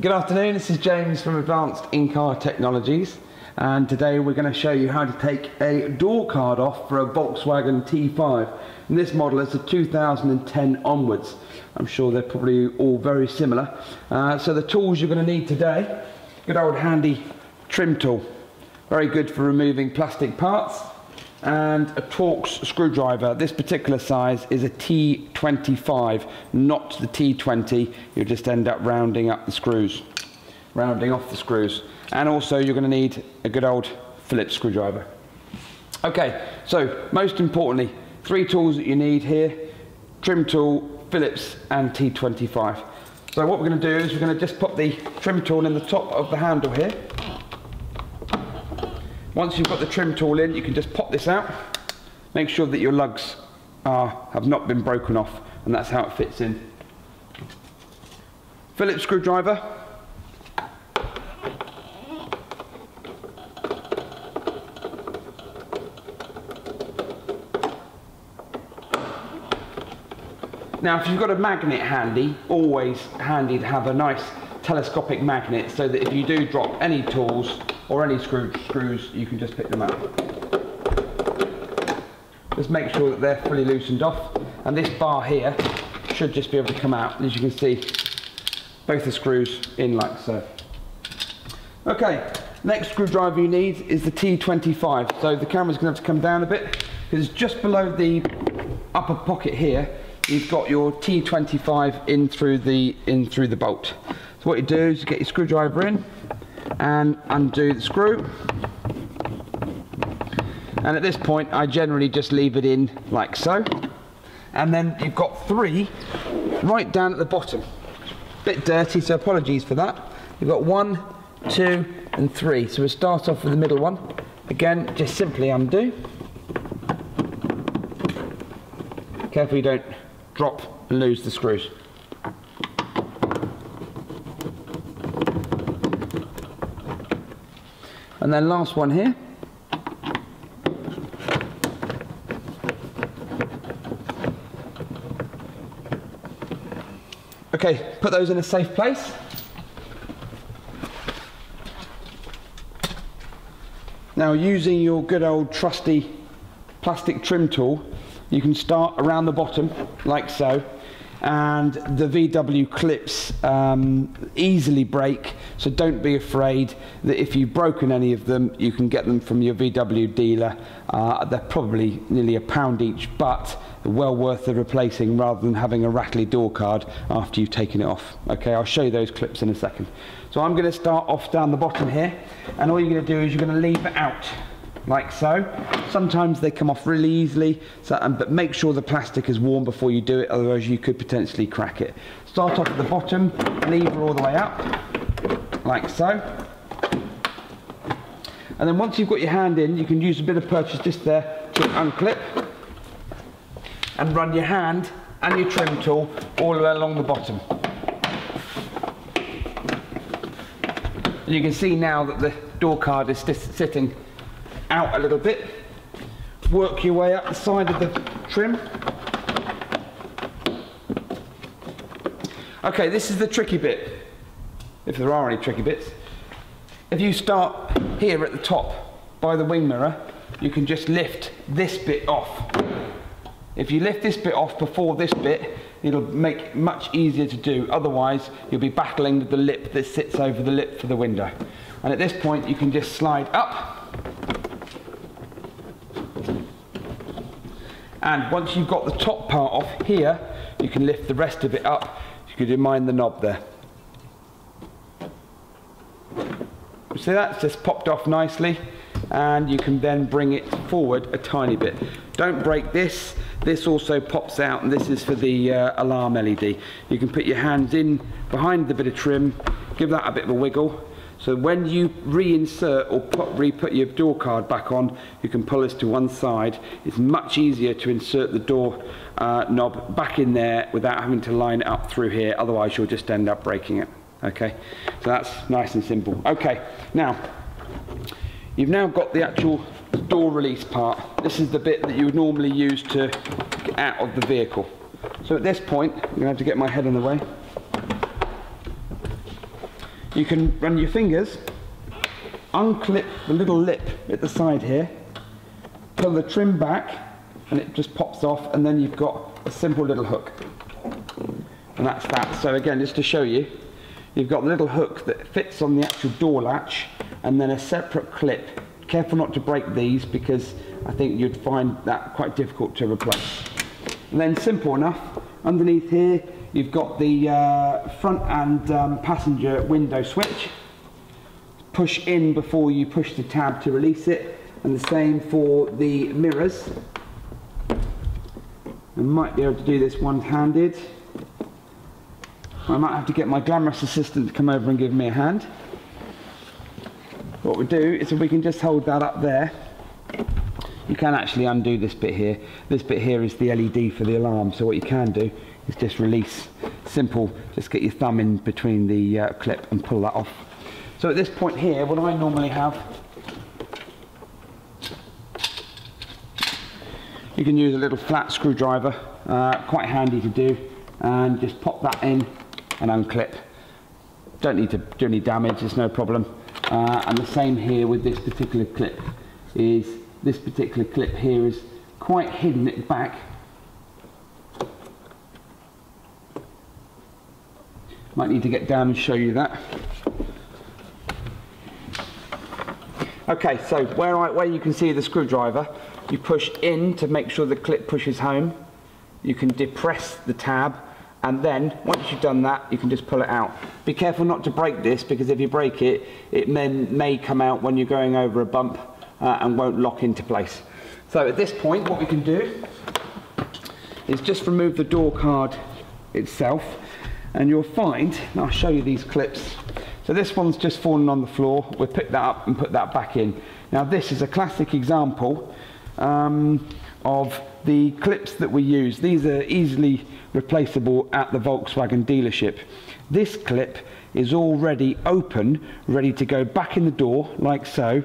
Good afternoon, this is James from Advanced In-Car Technologies, and today we're going to show you how to take a door card off for a Volkswagen T5. And this model is the 2010 onwards. I'm sure they're probably all very similar. So the tools you're going to need today, good old handy trim tool, very good for removing plastic parts, and a Torx screwdriver. This particular size is a T25, not the T20. You'll just end up rounding off the screws. And also you're going to need a good old Phillips screwdriver. Okay, so most importantly, three tools that you need here: trim tool, Phillips and T25. So what we're going to do is we're going to just pop the trim tool in the top of the handle here. Once you've got the trim tool in, you can just pop this out. Make sure that your lugs have not been broken off, and that's how it fits in. Phillips screwdriver. Now, if you've got a magnet handy, always handy to have a nice telescopic magnet so that if you do drop any tools or any screws, you can just pick them up. Just make sure that they're fully loosened off, and this bar here should just be able to come out. As you can see, both the screws in like so. Okay, next screwdriver you need is the T25. So the camera's gonna have to come down a bit, because just below the upper pocket here, you've got your T25 in through the bolt. So what you do is you get your screwdriver in, and undo the screw, and at this point I generally just leave it in like so, and then you've got three right down at the bottom. Bit dirty, so apologies for that. You've got 1, 2 and 3, so we'll start off with the middle one. Again, just simply undo. Careful you don't drop and lose the screws. And then last one here. Okay, put those in a safe place. Now, using your good old trusty plastic trim tool, you can start around the bottom like so, and the VW clips easily break, so don't be afraid that if you've broken any of them, you can get them from your VW dealer. They're probably nearly £1 each, but well worth the replacing rather than having a rattly door card after you've taken it off. Okay, I'll show you those clips in a second. So I'm going to start off down the bottom here, and all you're going to do is you're going to leave it out like so. Sometimes they come off really easily, but make sure the plastic is warm before you do it, otherwise you could potentially crack it. Start off at the bottom, lever all the way up, like so. And then once you've got your hand in, you can use a bit of purchase just there to unclip, and run your hand and your trim tool all the way along the bottom. And you can see now that the door card is sitting out a little bit. Work your way up the side of the trim. Okay, this is the tricky bit, if there are any tricky bits. If you start here at the top by the wing mirror, you can just lift this bit off. If you lift this bit off before this bit, it'll make it much easier to do. Otherwise, you'll be battling with the lip that sits over the lip for the window. And at this point, you can just slide up. And once you've got the top part off here, you can lift the rest of it up. You could mind the knob there. So that's just popped off nicely, and you can then bring it forward a tiny bit. Don't break this. This also pops out, and this is for the alarm LED. You can put your hands in behind the bit of trim, give that a bit of a wiggle. So when you reinsert or re-put your door card back on, you can pull this to one side. It's much easier to insert the door knob back in there without having to line it up through here, otherwise you'll just end up breaking it. Okay, so that's nice and simple. Okay, now, you've now got the actual door release part. This is the bit that you would normally use to get out of the vehicle. So at this point, I'm gonna have to get my head in the way. you can run your fingers, unclip the little lip at the side here, pull the trim back, and it just pops off, and then you've got a simple little hook. And that's that. So again, just to show you, you've got a little hook that fits on the actual door latch, and then a separate clip. Careful not to break these, because I think you'd find that quite difficult to replace. And then simple enough, underneath here you've got the front and passenger window switch. Push in before you push the tab to release it, and the same for the mirrors. I might be able to do this one-handed. I might have to get my glamorous assistant to come over and give me a hand. What we do is, if we can just hold that up there, you can actually undo this bit here. This bit here is the LED for the alarm, so what you can do is just release, simple, just get your thumb in between the clip and pull that off. So at this point here, what I normally have, you can use a little flat screwdriver, quite handy to do, and just pop that in and unclip. Don't need to do any damage, it's no problem. And the same here with this particular clip. Is this particular clip here is quite hidden at the back. Might need to get down and show you that. Okay, so where you can see the screwdriver, you push in to make sure the clip pushes home. You can depress the tab, and then once you've done that, you can just pull it out. Be careful not to break this, because if you break it, it may come out when you're going over a bump and won't lock into place. So at this point, what we can do is just remove the door card itself, and you'll find, and I'll show you these clips. So this one's just fallen on the floor. We'll pick that up and put that back in. Now this is a classic example of the clips that we use. These are easily replaceable at the Volkswagen dealership. This clip is already open, ready to go back in the door, like so,